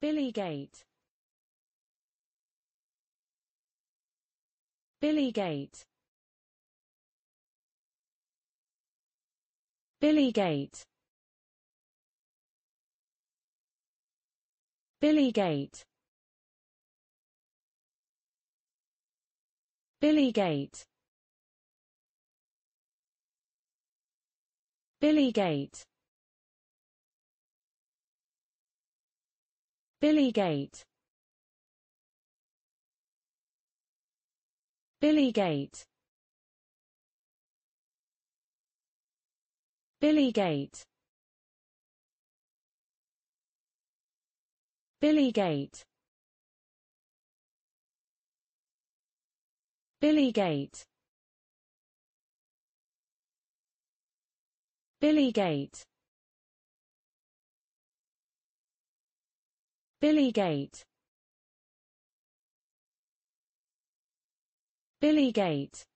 Billy Gate. Billy Gate. Billy Gate. Billy Gate. Billy Gate. Billy Gate. Billy Gate. Billy Gate. Billy Gate. Billy Gate. Billy Gate. Billy Gate. Billy Gate. Billy Gate.